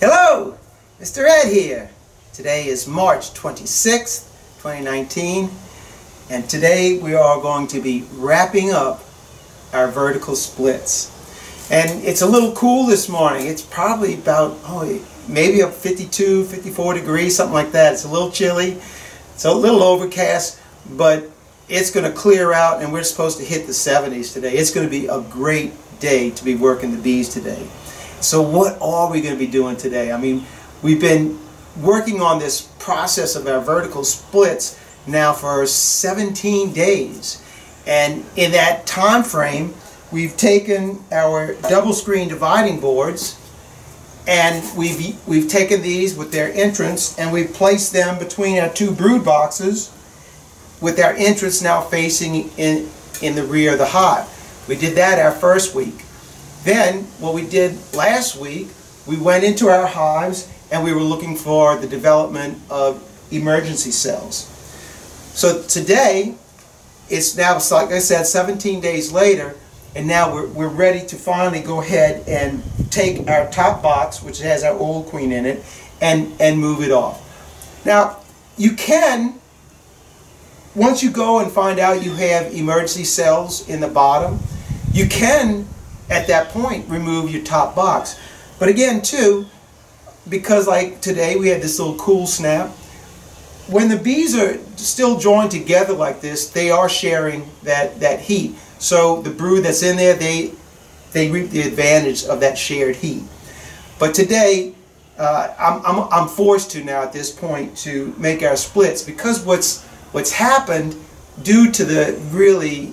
Hello, Mr. Ed here. Today is March 26th, 2019, and today we are going to be wrapping up our vertical splits. And it's a little cool this morning. It's probably about, maybe up 52, 54 degrees, something like that. It's a little chilly. It's a little overcast, but it's going to clear out and we're supposed to hit the 70s today. It's going to be a great day to be working the bees today. So what are we going to be doing today? I mean, we've been working on this process of our vertical splits now for 17 days. And in that time frame, we've taken our double screen dividing boards and we've taken these with their entrance and we've placed them between our two brood boxes with our entrance now facing in the rear of the hive. We did that our first week. Then what we did last week, we went into our hives and we were looking for the development of emergency cells. So today, it's now, like I said, 17 days later, and now we're ready to finally go ahead and take our top box, which has our old queen in it, and move it off. Now, you can, once you go and find out you have emergency cells in the bottom, you can, at that point, remove your top box. But again, too, because like today we had this little cool snap, when the bees are still joined together like this, they are sharing that heat. So the brood that's in there, they reap the advantage of that shared heat. But today, I'm forced to now at this point to make our splits because what's happened due to the really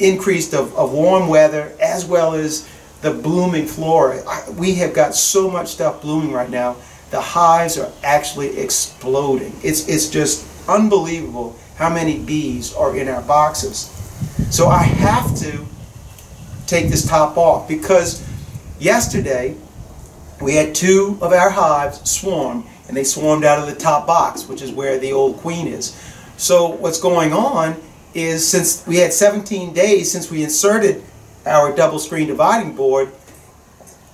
increased of warm weather as well as the blooming flora, we have got so much stuff blooming right now. The hives are actually exploding. It's just unbelievable how many bees are in our boxes. So I have to take this top off because yesterday we had two of our hives swarm and they swarmed out of the top box, which is where the old queen is. So what's going on is since we had 17 days since we inserted our double screen dividing board,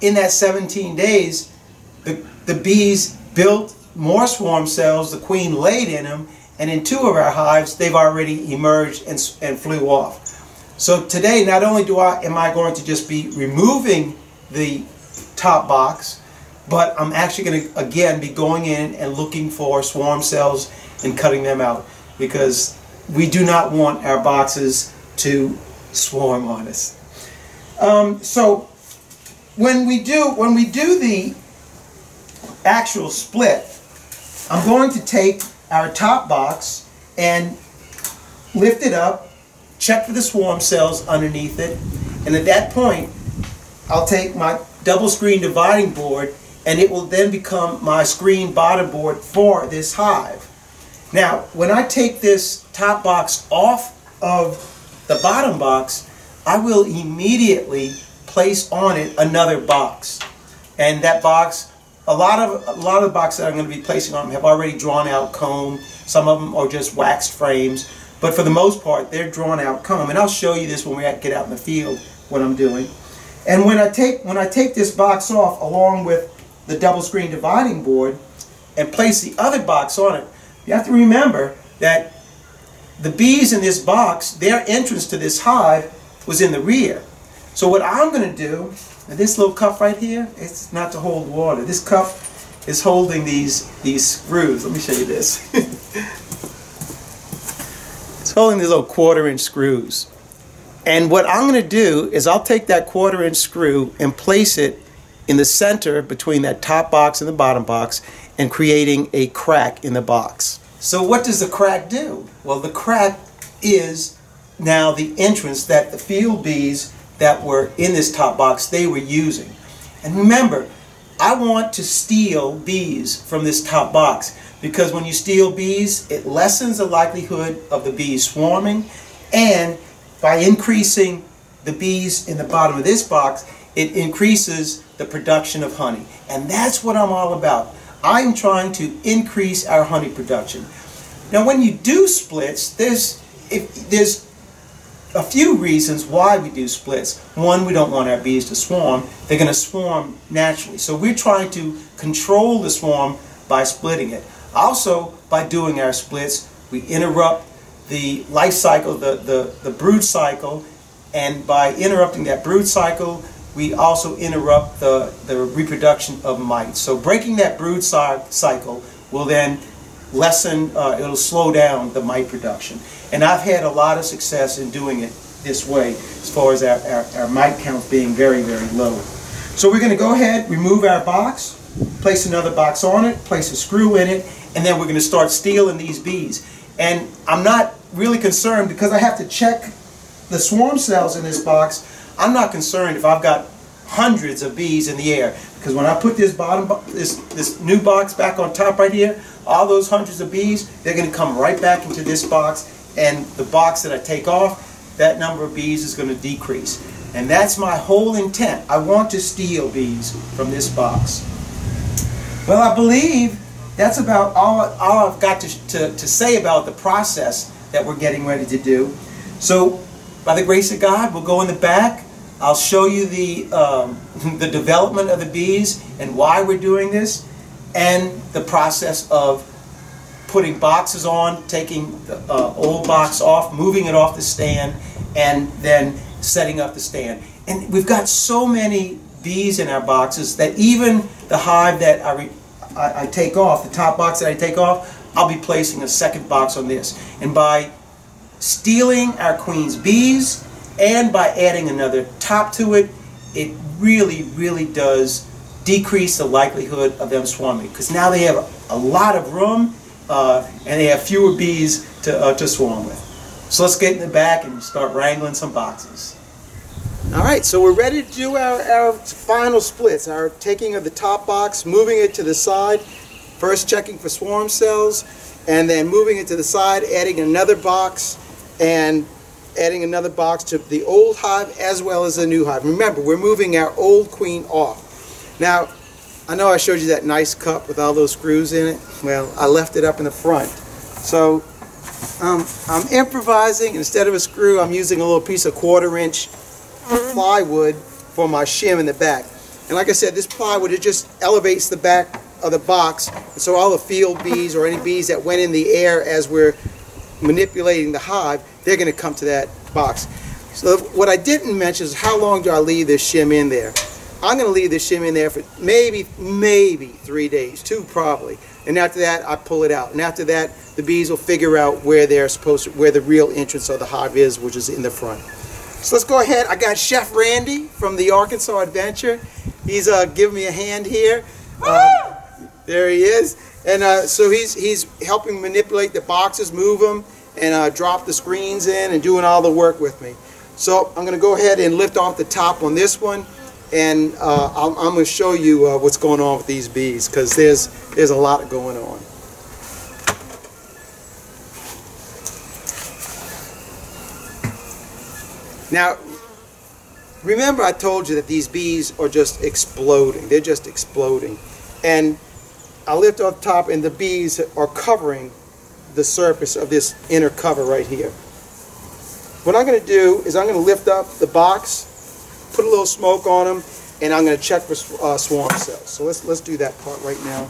in that 17 days the bees built more swarm cells, the queen laid in them, and in two of our hives they've already emerged and flew off. So today not only am I going to just be removing the top box, but I'm actually going to again be going in and looking for swarm cells and cutting them out because we do not want our boxes to swarm on us. So when we do the actual split, I'm going to take our top box and lift it up, check for the swarm cells underneath it, and at that point I'll take my double screen dividing board and it will then become my screen bottom board for this hive. Now when I take this top box off of the bottom box, I will immediately place on it another box, and that box, a lot of the boxes that I'm going to be placing on them have already drawn out comb. Some of them are just waxed frames, but for the most part they're drawn out comb, and I'll show you this when we get out in the field what I'm doing. And when I take this box off along with the double screen dividing board and place the other box on it, you have to remember that the bees in this box, their entrance to this hive was in the rear. So what I'm going to do, and this little cuff right here, it's not to hold water. This cuff is holding these screws. Let me show you this. It's holding these little quarter-inch screws. And what I'm going to do is I'll take that quarter-inch screw and place it in the center between that top box and the bottom box and creating a crack in the box. So what does the crack do? Well, the crack is now the entrance that the field bees that were in this top box, they were using. And remember, I want to steal bees from this top box because when you steal bees, it lessens the likelihood of the bees swarming, and by increasing the bees in the bottom of this box, it increases the production of honey. And that's what I'm all about. I'm trying to increase our honey production. Now when you do splits, there's a few reasons why we do splits. One, we don't want our bees to swarm. They're going to swarm naturally. So we're trying to control the swarm by splitting it. Also, by doing our splits, we interrupt the life cycle, the brood cycle, and by interrupting that brood cycle, we also interrupt the reproduction of mites. So breaking that brood cycle will then lessen, it'll slow down the mite production. And I've had a lot of success in doing it this way, as far as our mite count being very, very low. So we're going to go ahead, remove our box, place another box on it, place a screw in it, and then we're going to start stealing these bees. And I'm not really concerned, because I have to check the swarm cells in this box. I'm not concerned if I've got hundreds of bees in the air, because when I put this this new box back on top right here, all those hundreds of bees, they're going to come right back into this box, and the box that I take off, that number of bees is going to decrease. And that's my whole intent. I want to steal bees from this box. Well, I believe that's about all I've got to say about the process that we're getting ready to do. So by the grace of God, we'll go in the back. I'll show you the development of the bees and why we're doing this, and the process of putting boxes on, taking the old box off, moving it off the stand, and then setting up the stand. And we've got so many bees in our boxes that even the hive that I take off, the top box that I take off, I'll be placing a second box on this. And by stealing our queen's bees and by adding another top to it, it really, really does decrease the likelihood of them swarming, because now they have a lot of room and they have fewer bees to swarm with. So let's get in the back and start wrangling some boxes. All right, so we're ready to do our final splits, our taking of the top box, moving it to the side, first checking for swarm cells, and then moving it to the side, adding another box, and adding another box to the old hive as well as the new hive. Remember, we're moving our old queen off. Now, I know I showed you that nice cup with all those screws in it. Well, I left it up in the front. So I'm improvising. Instead of a screw, I'm using a little piece of 1/4-inch plywood for my shim in the back. And like I said, this plywood, it just elevates the back of the box, so all the field bees or any bees that went in the air as we're manipulating the hive, they're going to come to that box. So what I didn't mention is, how long do I leave this shim in there? I'm going to leave this shim in there for maybe 3 days, 2 probably, and after that I pull it out, and after that the bees will figure out where they're supposed to, where the real entrance of the hive is, which is in the front. So let's go ahead. I got Chef Randy from the Arkansas Adventure. He's giving me a hand here. There he is, and so he's helping manipulate the boxes, move them, and drop the screens in, and doing all the work with me. So I'm going to go ahead and lift off the top on this one, and I'm going to show you what's going on with these bees, because there's a lot going on. Now, remember I told you that these bees are just exploding. They're just exploding, and I lift off top, and the bees are covering the surface of this inner cover right here. What I'm going to do is I'm going to lift up the box, put a little smoke on them, and I'm going to check for swarm cells. So let's do that part right now.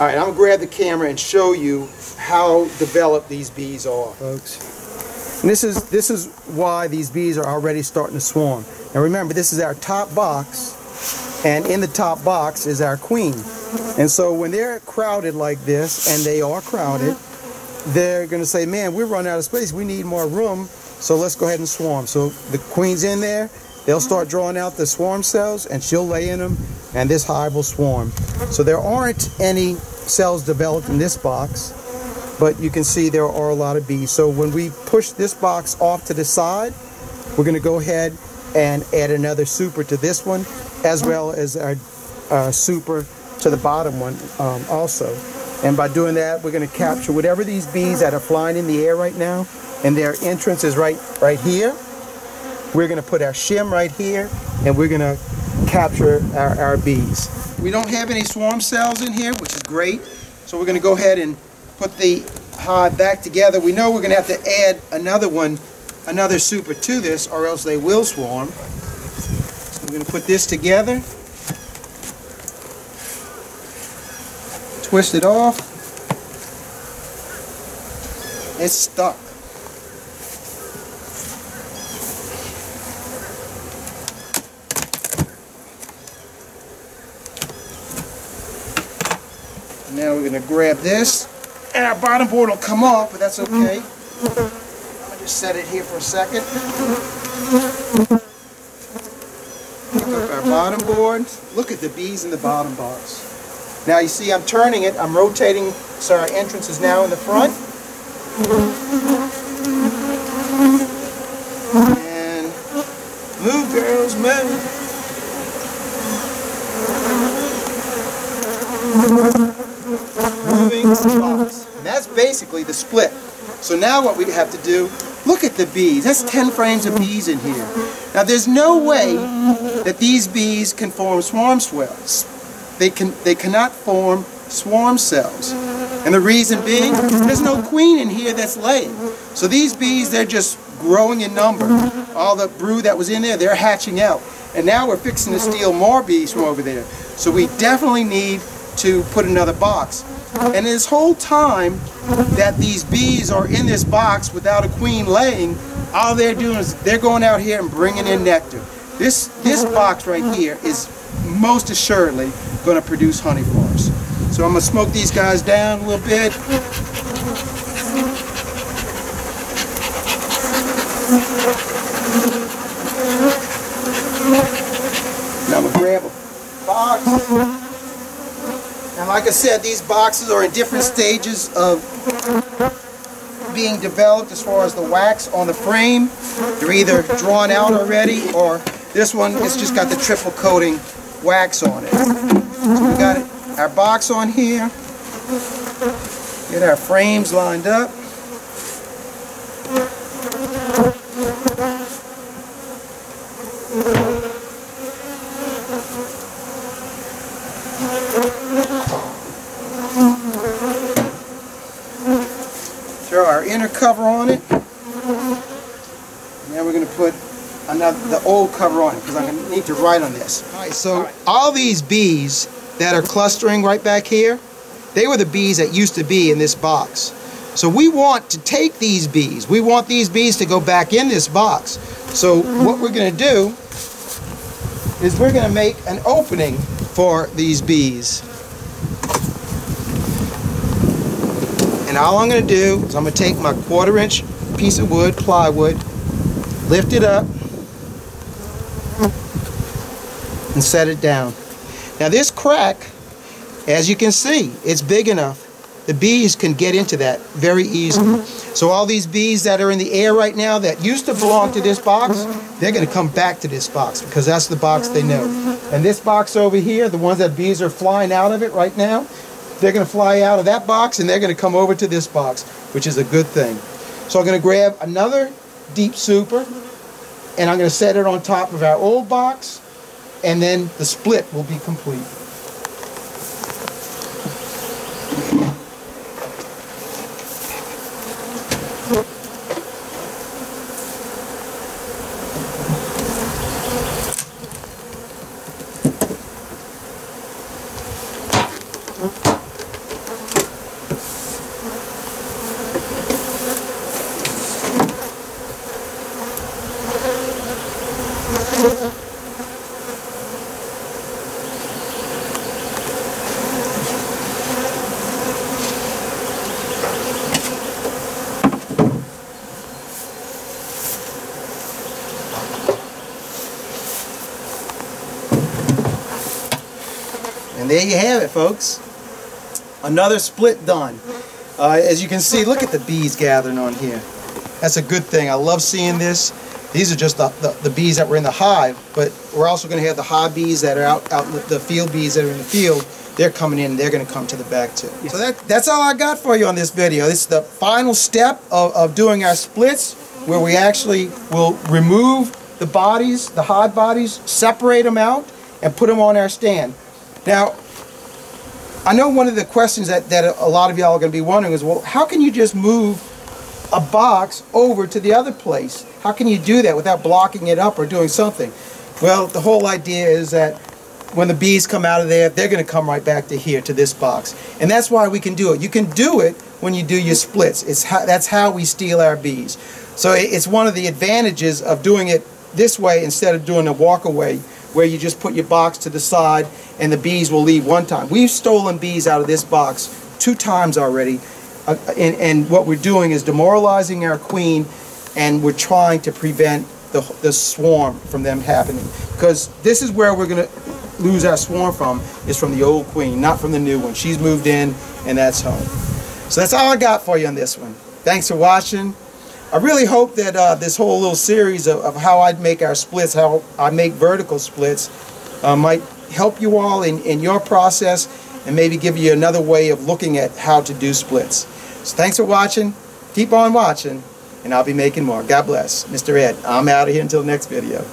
All right, I'm going to grab the camera and show you how developed these bees are, folks. And this is why these bees are already starting to swarm. Now remember, this is our top box, and in the top box is our queen. And so when they're crowded like this, and they are crowded, they're going to say, man, we're running out of space. We need more room, so let's go ahead and swarm. So the queen's in there. They'll start drawing out the swarm cells, and she'll lay in them, and this hive will swarm. So there aren't any cells developed in this box, but you can see there are a lot of bees. So when we push this box off to the side, we're going to go ahead and add another super to this one, as well as our super to the bottom one also. And by doing that, we're going to capture whatever these bees that are flying in the air right now, and their entrance is right here. We're going to put our shim right here, and we're going to capture our bees. We don't have any swarm cells in here, which is great. So we're going to go ahead and put the hive back together. We know we're going to have to add another one, another super to this, or else they will swarm. So we're going to put this together. Twist it off. It's stuck. Now we're going to grab this, and our bottom board will come off, but that's okay. I'm going to just set it here for a second. Pick up our bottom board. Look at the bees in the bottom bars. Now you see I'm turning it, I'm rotating, so our entrance is now in the front. And move, girls, move. Moving spots. And that's basically the split. So now what we have to do, look at the bees. That's 10 frames of bees in here. Now there's no way that these bees can form swarm cells. They cannot form swarm cells. And the reason being, there's no queen in here that's laying. So these bees, they're just growing in number. All the brood that was in there, they're hatching out. And now we're fixing to steal more bees from over there. So we definitely need to put another box. And this whole time that these bees are in this box without a queen laying, all they're doing is they're going out here and bringing in nectar. This box right here is most assuredly going to produce honey for us. So I'm going to smoke these guys down a little bit. And I'm going to grab a box. And like I said, these boxes are in different stages of being developed as far as the wax on the frame. They're either drawn out already, or this one has just got the triple coating wax on it. So we got our box on here. Get our frames lined up. Throw our inner cover on it. And then we're going to put the old cover on it, because I'm going to need to write on this. Alright, so all these bees that are clustering right back here, they were the bees that used to be in this box. So we want to take these bees. We want these bees to go back in this box. So what we're going to do is we're going to make an opening for these bees. And all I'm going to do is I'm going to take my 1/4-inch piece of wood, plywood, lift it up, and set it down. Now this crack, as you can see, it's big enough. The bees can get into that very easily. So all these bees that are in the air right now that used to belong to this box, they're going to come back to this box, because that's the box they know. And this box over here, the ones that bees are flying out of it right now, they're going to fly out of that box, and they're going to come over to this box, which is a good thing. So I'm going to grab another deep super, and I'm going to set it on top of our old box, and then the split will be complete. And there you have it, folks. Another split done. As you can see, look at the bees gathering on here. That's a good thing. I love seeing this. These are just the bees that were in the hive, but we're also going to have the hive bees that are out in the field bees that are in the field. They're coming in, and they're going to come to the back too. Yes. So that's all I got for you on this video. This is the final step of doing our splits, where we actually will remove the bodies, the hod bodies, separate them out, and put them on our stand. Now, I know one of the questions that a lot of y'all are going to be wondering is, well, how can you just move a box over to the other place? How can you do that without blocking it up or doing something? Well, the whole idea is that when the bees come out of there, they're going to come right back to here, to this box. And that's why we can do it. You can do it when you do your splits. That's how we steal our bees. So it's one of the advantages of doing it this way instead of doing a walk away, where you just put your box to the side and the bees will leave one time. We've stolen bees out of this box 2 times already, and what we're doing is demoralizing our queen, and we're trying to prevent the swarm from them happening, because this is where we're going to lose our swarm from, is from the old queen, not from the new one. She's moved in and that's home. So that's all I got for you on this one. Thanks for watching. I really hope that this whole little series of how I make our splits, how I make vertical splits, might help you all in your process, and maybe give you another way of looking at how to do splits. So thanks for watching. Keep on watching, and I'll be making more. God bless. Mr. Ed, I'm out of here until the next video.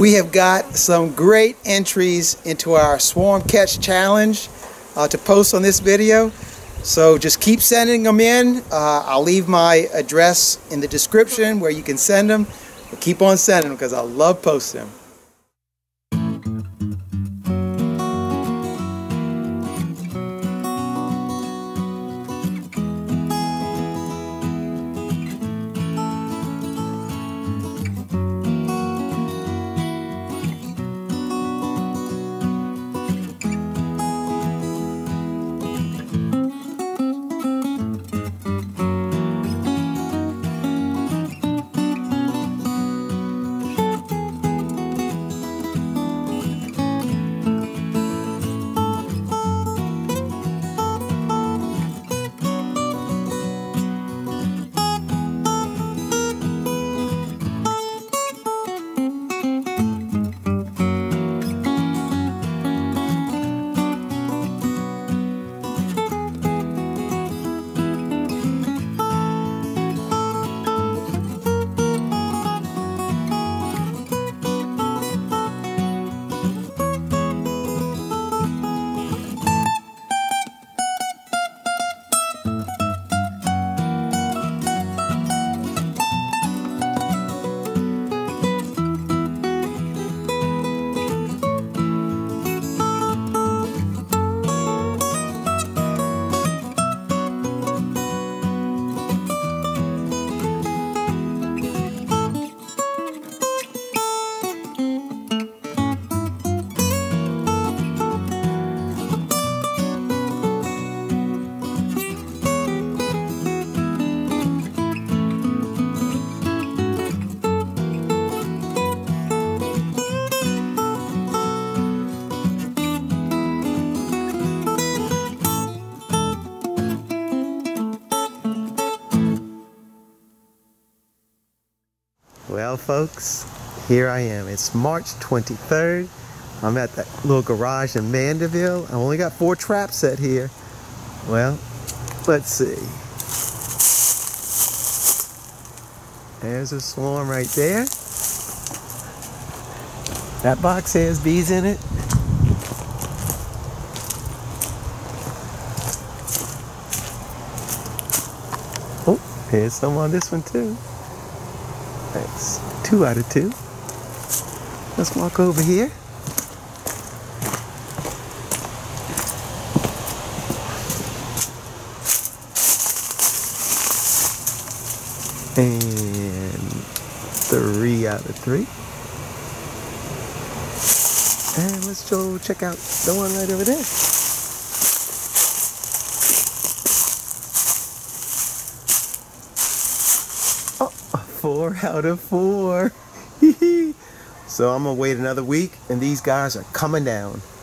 We have got some great entries into our Swarm Catch Challenge to post on this video. So just keep sending them in. I'll leave my address in the description where you can send them. But keep on sending them, because I love posting them. Well, folks, here I am. It's March 23rd. I'm at that little garage in Mandeville. I've only got 4 traps set here. Well, let's see. There's a swarm right there. That box has bees in it. Oh, there's some on this one too. That's 2 out of 2. Let's walk over here. And 3 out of 3. And let's go check out the one right over there. Oh. 4 out of 4. So I'm gonna wait another week, and these guys are coming down.